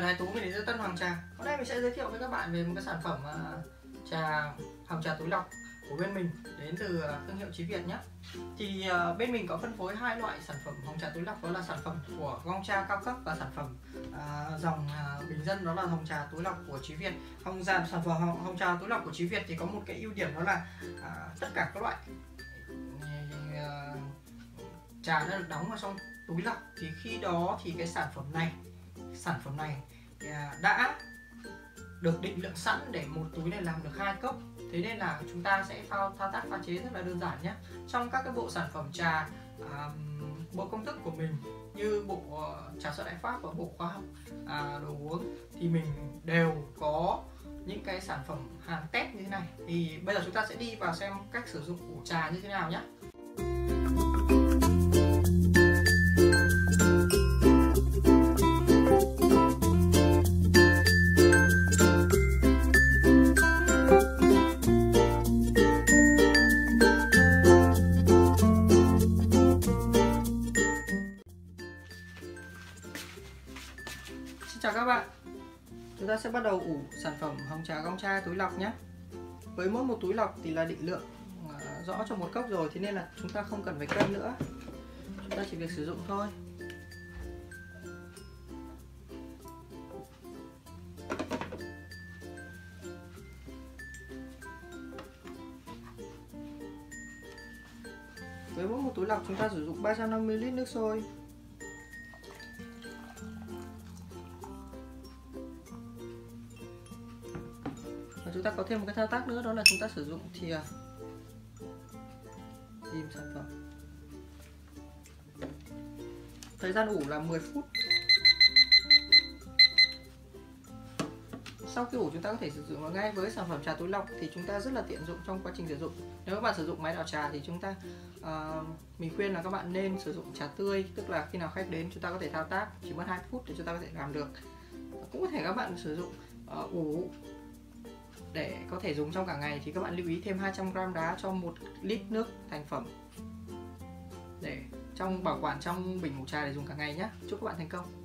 là Thái Tú, mình đến từ Tân Hoàng Trà. Hôm nay mình sẽ giới thiệu với các bạn về một cái sản phẩm trà hồng trà túi lọc của bên mình, đến từ thương hiệu Trí Việt nhé. Thì bên mình có phân phối hai loại sản phẩm hồng trà túi lọc, đó là sản phẩm của Gong Cha cao cấp và sản phẩm dòng bình dân, đó là hồng trà túi lọc của Trí Việt. Sản phẩm hồng trà túi lọc của Trí Việt thì có một cái ưu điểm, đó là tất cả các loại trà đã được đóng vào trong túi lọc, thì khi đó thì cái sản phẩm này đã được định lượng sẵn để một túi này làm được 2 cốc. Thế nên là chúng ta sẽ thao tác pha chế rất là đơn giản nhé. Trong các cái bộ sản phẩm trà bộ công thức của mình, như bộ trà sữa Đại Pháp và bộ khoa học đồ uống, thì mình đều có những cái sản phẩm hàng test như thế này. Thì bây giờ chúng ta sẽ đi vào xem cách sử dụng của trà như thế nào nhé. Chào các bạn, chúng ta sẽ bắt đầu ủ sản phẩm hồng trà Gong Trai túi lọc nhé. Với mỗi một túi lọc thì là định lượng rõ cho 1 cốc rồi, thế nên là chúng ta không cần phải cân nữa, chúng ta chỉ việc sử dụng thôi. Với mỗi một túi lọc chúng ta sử dụng 350 ml nước sôi. Chúng ta có thêm một cái thao tác nữa, đó là chúng ta sử dụng thìa tìm sản phẩm. Thời gian ủ là 10 phút. Sau khi ủ chúng ta có thể sử dụng nó ngay. Với sản phẩm trà túi lọc thì chúng ta rất là tiện dụng trong quá trình sử dụng. Nếu các bạn sử dụng máy đảo trà thì mình khuyên là các bạn nên sử dụng trà tươi, tức là khi nào khách đến chúng ta có thể thao tác, chỉ mất 2 phút thì chúng ta có thể làm được. Cũng có thể các bạn sử dụng ủ để có thể dùng trong cả ngày, thì các bạn lưu ý thêm 200 g đá cho 1 lít nước thành phẩm, để trong bảo quản trong bình ủ trà để dùng cả ngày nhé. Chúc các bạn thành công.